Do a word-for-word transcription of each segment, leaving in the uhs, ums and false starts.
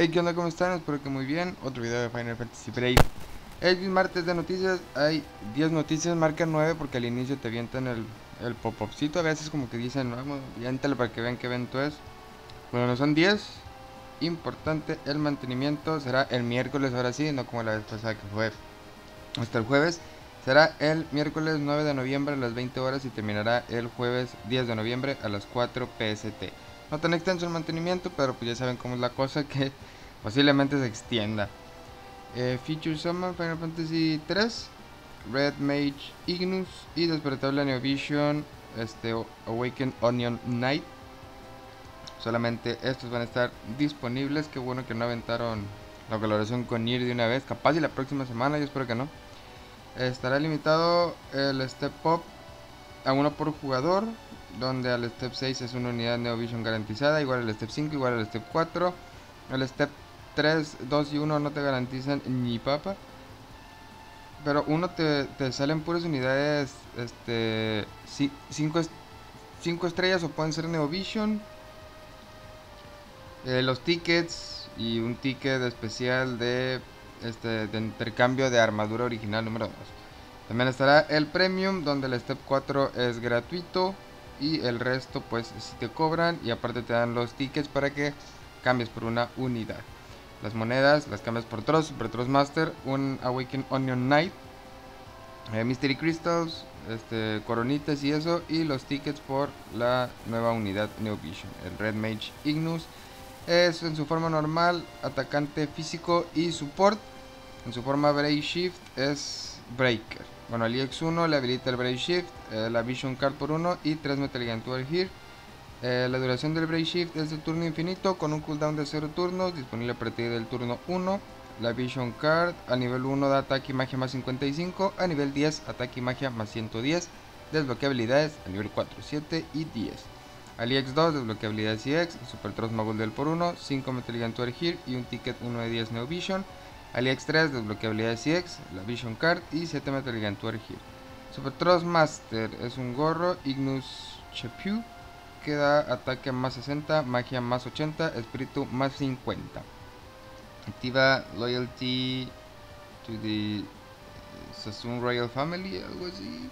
Hey, ¿qué onda? ¿Cómo están? Espero que muy bien. Otro video de Final Fantasy Brave. El martes de noticias hay diez noticias, marca nueve porque al inicio te avientan el, el pop-upcito. A veces como que dicen, vamos, aviéntale para que vean qué evento es. Bueno, no son diez. Importante, el mantenimiento será el miércoles, ahora sí, no como la vez pasada que fue hasta el jueves. Será el miércoles nueve de noviembre a las veinte horas y terminará el jueves diez de noviembre a las cuatro P S T. No tan extenso el mantenimiento, pero pues ya saben cómo es la cosa, que posiblemente se extienda. eh, Feature Summon Final Fantasy tres, Red Mage Ingus y despertable Neo Vision, este, Awakened Onion Knight. Solamente estos van a estar disponibles. Qué bueno que no aventaron la colaboración con Nier de una vez. Capaz y la próxima semana, yo espero que no. Estará limitado el Step Up a uno por jugador, donde al Step seis es una unidad Neo Vision garantizada, igual al Step cinco, igual al Step cuatro. El Step tres, dos y uno no te garantizan ni papa, pero uno te, te salen puras unidades este cinco estrellas o pueden ser Neo Vision. Eh, los tickets y un ticket especial de, este, de intercambio de armadura original número dos. También estará el Premium, donde el Step cuatro es gratuito y el resto pues si te cobran, y aparte te dan los tickets para que cambies por una unidad. Las monedas las cambias por Trust, Super Thrust Master, un Awakened Onion Knight, eh, Mystery Crystals, este, coronitas y eso, y los tickets por la nueva unidad Neo Vision, el Red Mage Ingus. Es en su forma normal, atacante físico y support. En su forma Brave Shift es Breaker. Bueno, al I X uno le habilita el Brave Shift, eh, la Vision Card por uno y tres Metal Gear. Eh, la duración del Brave Shift es de turno infinito con un cooldown de cero turnos, disponible a partir del turno uno. La Vision Card a nivel uno da ataque y magia más cincuenta y cinco, a nivel diez ataque y magia más ciento diez. Desbloquea habilidades a nivel cuatro, siete y diez. Al I X dos, desbloqueabilidad C X, Super Thrust Mobile del por uno, cinco Metal Gear y un ticket uno de diez Neo Vision. Al I X tres, desbloqueabilidad C X, la Vision Card y siete Metal Gear. Super Thrust Master es un gorro, Ingus Chapeau, que da ataque más sesenta, magia más ochenta, espíritu más cincuenta. Activa Loyalty to the Sassoon Royal Family, algo así.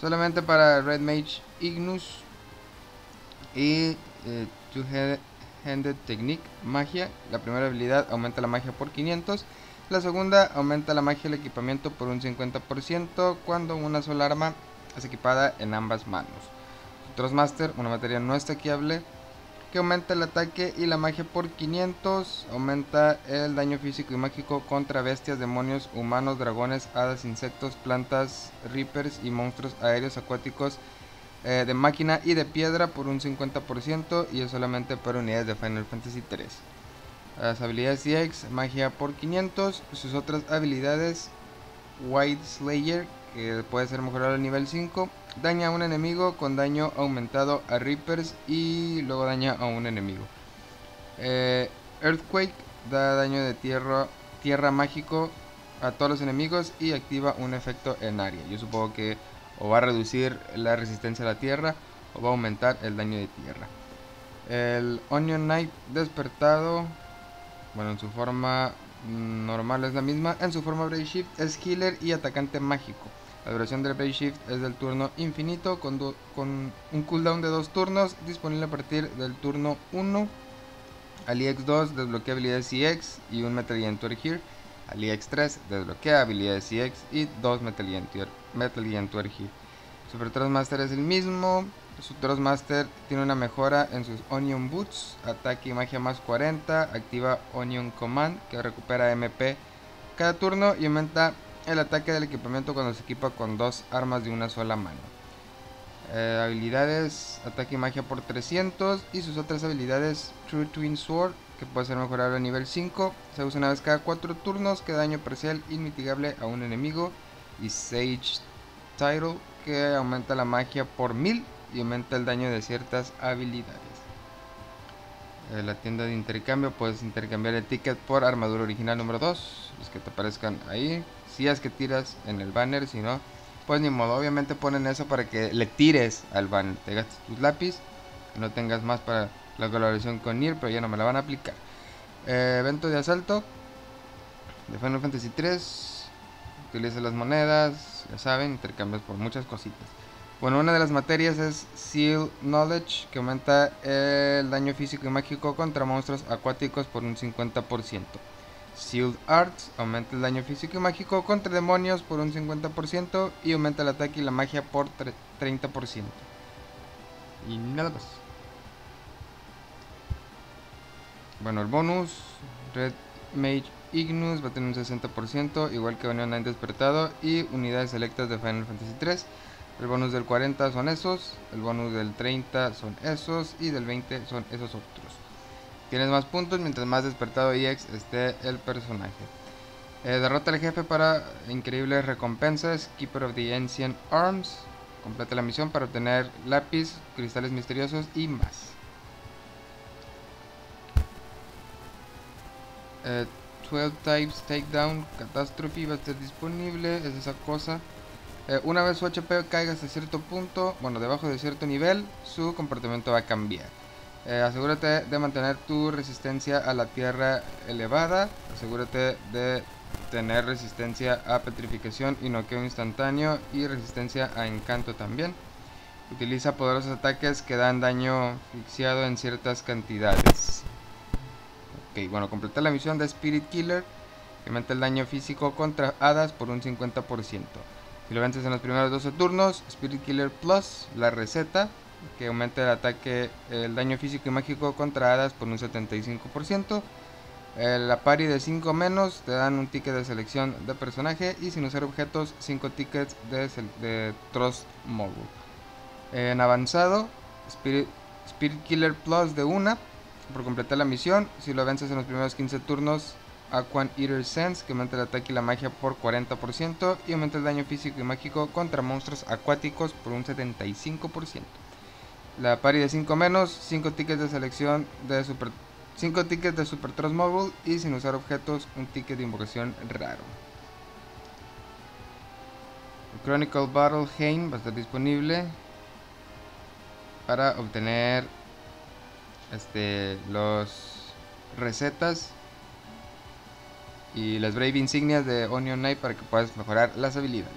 Solamente para Red Mage Ingus. Y eh, Two Head Handed Technique, magia. La primera habilidad aumenta la magia por quinientos. La segunda aumenta la magia del equipamiento por un cincuenta por ciento cuando una sola arma es equipada en ambas manos. Trust Master, una materia no stackeable, que aumenta el ataque y la magia por quinientos. Aumenta el daño físico y mágico contra bestias, demonios, humanos, dragones, hadas, insectos, plantas, reapers y monstruos aéreos, acuáticos, de máquina y de piedra por un cincuenta por ciento, y es solamente para unidades de Final Fantasy tres. Las habilidades C X, magia por quinientos. Sus otras habilidades, White Slayer, que puede ser mejorado al nivel cinco, daña a un enemigo con daño aumentado a reapers y luego daña a un enemigo. eh, Earthquake da daño de tierra, tierra mágico a todos los enemigos y activa un efecto en área. Yo supongo que o va a reducir la resistencia a la tierra o va a aumentar el daño de tierra. El Onion Knight despertado, bueno, en su forma normal es la misma. En su forma Brave Shift es healer y atacante mágico. La duración del Brave Shift es del turno infinito con, do, con un cooldown de dos turnos, disponible a partir del turno uno. Al I X dos desbloquea habilidades C X y un Metal Gear. Al I X tres desbloquea habilidades C X y dos Metal Gear. Metal Gear. Super Thrust Master es el mismo. Super Thrust Master tiene una mejora en sus Onion Boots, ataque y magia más cuarenta, activa Onion Command, que recupera M P cada turno y aumenta el ataque del equipamiento cuando se equipa con dos armas de una sola mano. Eh, habilidades, ataque y magia por trescientos, y sus otras habilidades, True Twin Sword, que puede ser mejorado a nivel cinco, se usa una vez cada cuatro turnos, que daño parcial inmitigable a un enemigo, y Sage Title, que aumenta la magia por mil y aumenta el daño de ciertas habilidades. En la tienda de intercambio puedes intercambiar el ticket por armadura original número dos, los que te aparezcan ahí, si es que tiras en el banner, si no, pues ni modo. Obviamente ponen eso para que le tires al banner, te gastes tus lápiz, no tengas más para la colaboración con Nier, pero ya no me la van a aplicar. Eh, evento de asalto de Final Fantasy tres. Utiliza las monedas, ya saben, intercambias por muchas cositas. Bueno, una de las materias es Seal Knowledge, que aumenta el daño físico y mágico contra monstruos acuáticos por un cincuenta por ciento. Sealed Arts aumenta el daño físico y mágico contra demonios por un cincuenta por ciento y aumenta el ataque y la magia por treinta por ciento. Y nada más. Bueno, el bonus Red Mage Ingus va a tener un sesenta por ciento, igual que Onion Knight despertado y unidades selectas de Final Fantasy tres. El bonus del cuarenta son esos, el bonus del treinta son esos y del veinte son esos otros. Tienes más puntos mientras más despertado y ex esté el personaje. Eh, derrota al jefe para increíbles recompensas. Keeper of the Ancient Arms. Completa la misión para obtener lápiz, cristales misteriosos y más. Eh, doce Types Takedown. Catástrofe va a estar disponible. Es esa cosa. Eh, una vez su H P caiga hasta cierto punto, bueno, debajo de cierto nivel, su comportamiento va a cambiar. Eh, asegúrate de mantener tu resistencia a la tierra elevada. Asegúrate de tener resistencia a petrificación y noqueo instantáneo y resistencia a encanto también. Utiliza poderosos ataques que dan daño asfixiado en ciertas cantidades. Ok, bueno, completa la misión de Spirit Killer, que aumenta el daño físico contra hadas por un cincuenta por ciento. Si lo vences en los primeros doce turnos, Spirit Killer Plus, la receta, que aumenta el ataque, el daño físico y mágico contra hadas por un setenta y cinco por ciento. Eh, la pari de cinco menos te dan un ticket de selección de personaje y sin usar objetos cinco tickets de, de Trust Mogul. Eh, en avanzado, Spirit, Spirit Killer Plus de una por completar la misión. Si lo vences en los primeros quince turnos, Aqua Eater Sense, que aumenta el ataque y la magia por cuarenta por ciento y aumenta el daño físico y mágico contra monstruos acuáticos por un setenta y cinco por ciento. La pari de cinco menos, cinco tickets de selección de super cinco tickets de Super Thrust Mobile y sin usar objetos, un ticket de invocación raro. El Chronicle Battle Hain va a estar disponible para obtener este los recetas y las Brave insignias de Onion Knight para que puedas mejorar las habilidades.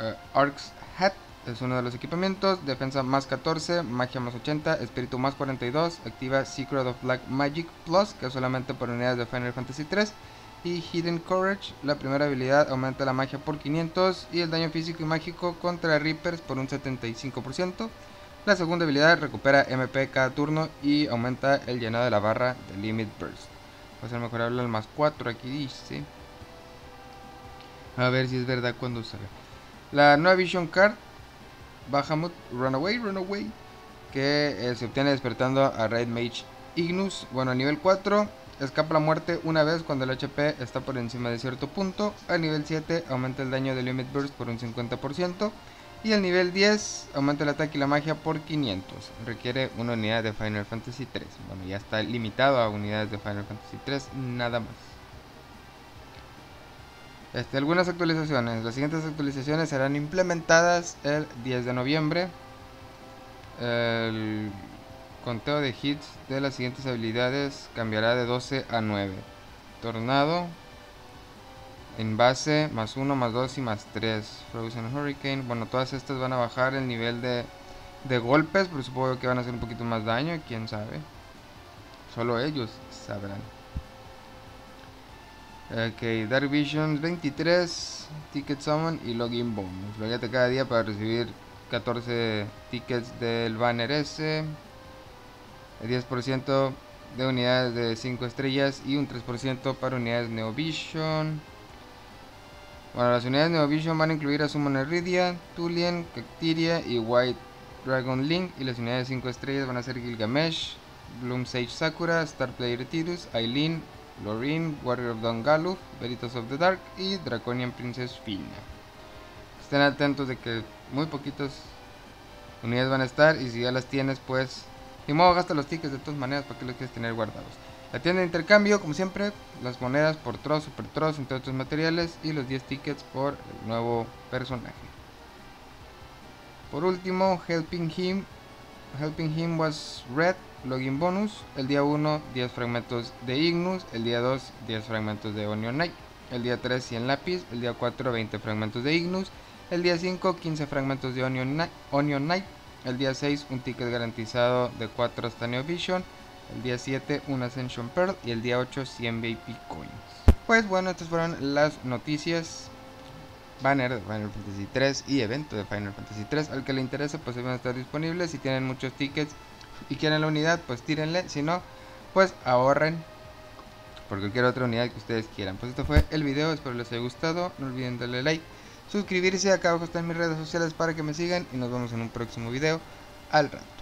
Uh, Ark's Hat es uno de los equipamientos, defensa más catorce, magia más ochenta, espíritu más cuarenta y dos, activa Secret of Black Magic Plus, que es solamente por unidades de Final Fantasy tres, y Hidden Courage, la primera habilidad, aumenta la magia por quinientos y el daño físico y mágico contra Reapers por un setenta y cinco por ciento, la segunda habilidad recupera M P cada turno y aumenta el llenado de la barra de Limit Burst. Va a ser mejorable al más cuatro, aquí dice, a ver si es verdad cuando sale. La nueva Vision Card, Bahamut Runaway, Runaway, que eh, se obtiene despertando a Red Mage Ingus. Bueno, a nivel cuatro escapa la muerte una vez cuando el H P está por encima de cierto punto. A nivel siete aumenta el daño de Limit Burst por un cincuenta por ciento. Y al nivel diez aumenta el ataque y la magia por quinientos. Requiere una unidad de Final Fantasy tres. Bueno, ya está limitado a unidades de Final Fantasy tres, nada más. Este, algunas actualizaciones. Las siguientes actualizaciones serán implementadas el diez de noviembre. El conteo de hits de las siguientes habilidades cambiará de doce a nueve. Tornado, envase, más uno, más dos y más tres. Frozen Hurricane. Bueno, todas estas van a bajar el nivel de, de golpes, pero supongo que van a hacer un poquito más daño. Quién sabe. Solo ellos sabrán. Ok, Dark Visions veintitrés, Ticket Summon y Login Bonus. Loguéate cada día para recibir catorce tickets del banner ese. El diez por ciento de unidades de cinco estrellas y un tres por ciento para unidades Neo Vision. Bueno, las unidades Neo Vision van a incluir a Summon Eridia, Tulien, Cactiria y White Dragon Link. Y las unidades de cinco estrellas van a ser Gilgamesh, Bloom Sage Sakura, Star Player Tirus, Aileen, Loreen, Warrior of Dongaluf, Veritas of the Dark y Draconian Princess Fina. Estén atentos de que muy poquitas unidades van a estar, y si ya las tienes, pues ni modo, gasta los tickets de todas maneras, para que los quieres tener guardados. La tienda de intercambio, como siempre, las monedas por Tross, Super Tross, entre otros materiales, y los diez tickets por el nuevo personaje. Por último, Helping Him Helping Him was Red, Login bonus. El día uno, diez fragmentos de Ingus. El día dos, diez fragmentos de Onion Knight. El día tres, cien lápiz. El día cuatro, veinte fragmentos de Ingus. El día cinco, quince fragmentos de Onion Knight. El día seis, un ticket garantizado de cuatro hasta Neo Vision. El día siete, un Ascension Pearl. Y el día ocho, cien V I P Coins. Pues bueno, estas fueron las noticias. Banner de Final Fantasy tres y evento de Final Fantasy tres. Al que le interese, pues van a estar disponibles. Si tienen muchos tickets y quieren la unidad, pues tírenle. Si no, pues ahorren por cualquier otra unidad que ustedes quieran. Pues esto fue el video, espero les haya gustado. No olviden darle like, suscribirse. Acá abajo están mis redes sociales para que me sigan. Y nos vemos en un próximo video. Al rato.